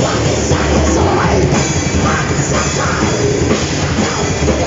What is that?